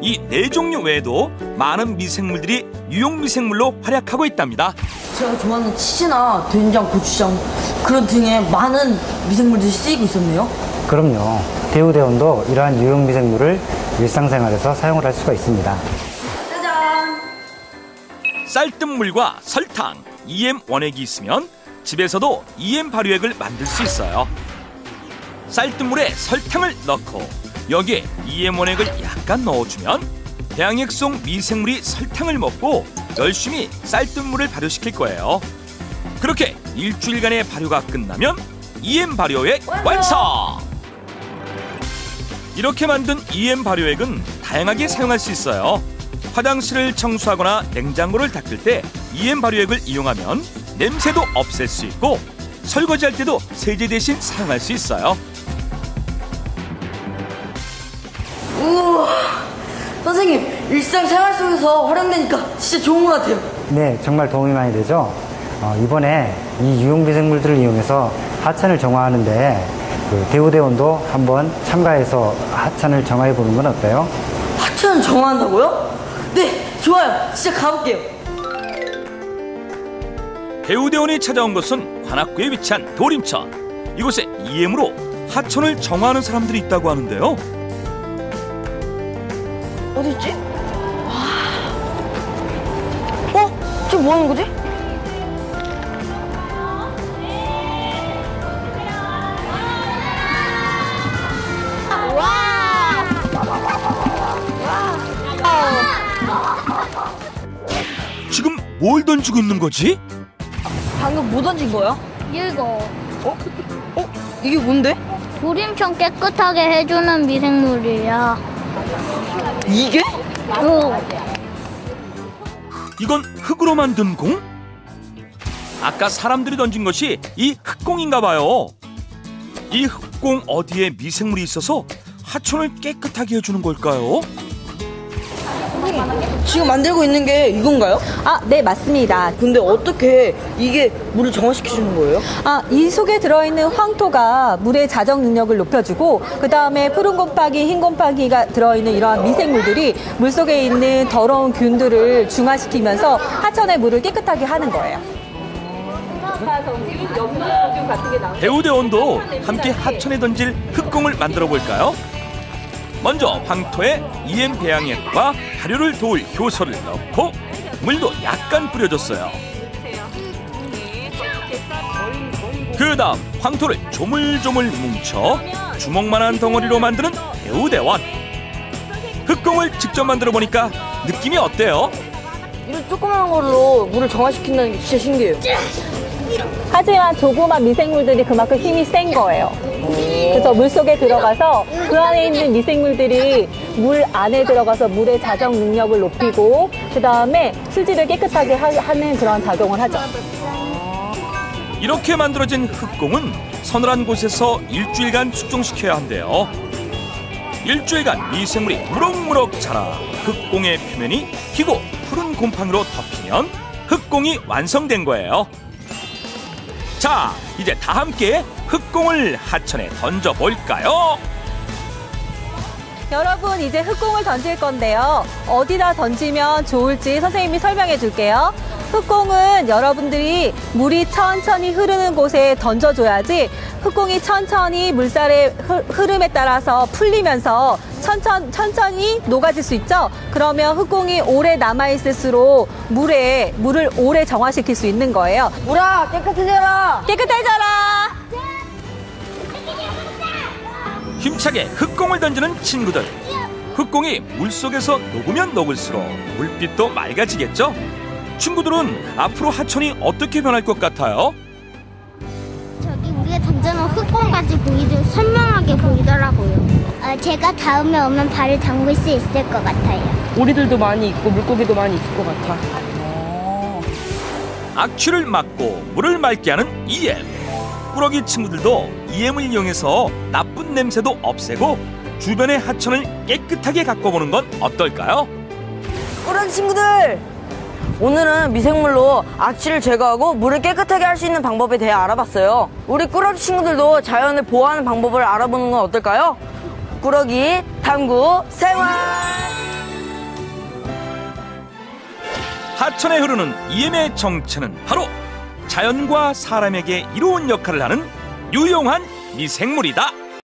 이 네 종류 외에도 많은 미생물들이 유용미생물로 활약하고 있답니다. 제가 좋아하는 치즈나 된장, 고추장 그런 등의 많은 미생물들이 쓰이고 있었네요. 그럼요. 대우대원도 이러한 유용미생물을 일상생활에서 사용을 할 수가 있습니다. 짜잔! 쌀뜨물과 설탕, EM 원액이 있으면 집에서도 EM 발효액을 만들 수 있어요. 쌀뜨물에 설탕을 넣고 여기에 EM 원액을 약간 넣어주면 배양액 속 미생물이 설탕을 먹고 열심히 쌀뜨물을 발효시킬 거예요. 그렇게 일주일간의 발효가 끝나면 EM 발효액 완성! 이렇게 만든 EM 발효액은 다양하게 사용할 수 있어요. 화장실을 청소하거나 냉장고를 닦을 때 EM 발효액을 이용하면 냄새도 없앨 수 있고 설거지할 때도 세제 대신 사용할 수 있어요. 우와! 선생님, 일상생활 속에서 활용되니까 진짜 좋은 것 같아요. 네, 정말 도움이 많이 되죠. 이번에 이 유용미생물들을 이용해서 하천을 정화하는 데 대우대원도 한번 참가해서 하천을 정화해보는 건 어때요? 하천을 정화한다고요? 네, 좋아요. 진짜 가볼게요. 대우대원이 찾아온 곳은 관악구에 위치한 도림천. 이곳에 EM으로 하천을 정화하는 사람들이 있다고 하는데요. 어디있지? 와... 어? 지금 뭐하는 거지? 지금 뭘 던지고 있는 거지? 방금 뭐 던진 거야? 이거. 어? 이게 뭔데? 도림천 깨끗하게 해주는 미생물이야. 이게? 어. 이건 흙으로 만든 공? 아까 사람들이 던진 것이 이 흙공인가 봐요. 이 흙공 어디에 미생물이 있어서 하천을 깨끗하게 해주는 걸까요? 지금 만들고 있는 게 이건가요? 아, 네, 맞습니다. 근데 어떻게 이게 물을 정화시켜주는 거예요? 아, 이 속에 들어있는 황토가 물의 자정 능력을 높여주고 그 다음에 푸른 곰팡이, 흰 곰팡이가 들어있는 이러한 미생물들이 물속에 있는 더러운 균들을 중화시키면서 하천의 물을 깨끗하게 하는 거예요. 대우대원도 함께 하천에 던질 흙공을 만들어 볼까요? 먼저 황토에 EM 배양액과 발효를 도울 효소를 넣고 물도 약간 뿌려줬어요. 그 다음 황토를 조물조물 뭉쳐 주먹만한 덩어리로 만드는 대우대원. 흙공을 직접 만들어 보니까 느낌이 어때요? 이런 조그만 걸로 물을 정화시킨다는 게 진짜 신기해요. 하지만 조그만 미생물들이 그만큼 힘이 센 거예요. 그래서 물속에 들어가서 그 안에 있는 미생물들이 물 안에 들어가서 물의 자정 능력을 높이고 그 다음에 수질을 깨끗하게 하는 그런 작용을 하죠. 이렇게 만들어진 흙공은 서늘한 곳에서 일주일간 숙성시켜야 한대요. 일주일간 미생물이 무럭무럭 자라 흙공의 표면이 희고 푸른 곰팡이로 덮이면 흙공이 완성된 거예요. 자, 이제 다 함께 흙공을 하천에 던져볼까요? 여러분, 이제 흙공을 던질 건데요. 어디다 던지면 좋을지 선생님이 설명해 줄게요. 흙공은 여러분들이 물이 천천히 흐르는 곳에 던져줘야지 흙공이 천천히 물살의 흐름에 따라서 풀리면서 천천히 녹아질 수 있죠? 그러면 흙공이 오래 남아있을수록 물을 오래 정화시킬 수 있는 거예요. 물아, 깨끗해져라! 깨끗해져라! 힘차게 흙공을 던지는 친구들. 흙공이 물속에서 녹으면 녹을수록 물빛도 맑아지겠죠? 친구들은 앞으로 하천이 어떻게 변할 것 같아요? 저기 우리가 던져놓은 흙공까지 보이듯 선명하게 보이더라고요. 제가 다음에 오면 발을 담글 수 있을 것 같아요. 오리들도 많이 있고 물고기도 많이 있을 것 같아. 악취를 막고 물을 맑게 하는 EM. 꾸러기 친구들도 EM을 이용해서 나쁜 냄새도 없애고 주변의 하천을 깨끗하게 가꿔보는 건 어떨까요? 꾸러기 친구들! 오늘은 미생물로 악취를 제거하고 물을 깨끗하게 할 수 있는 방법에 대해 알아봤어요. 우리 꾸러기 친구들도 자연을 보호하는 방법을 알아보는 건 어떨까요? 꾸러기 탐구 생활! 하천에 흐르는 EM의 정체는 바로 자연과 사람에게 이로운 역할을 하는 유용한 미생물이다.